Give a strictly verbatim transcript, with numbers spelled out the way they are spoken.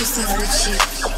What's wrong with you?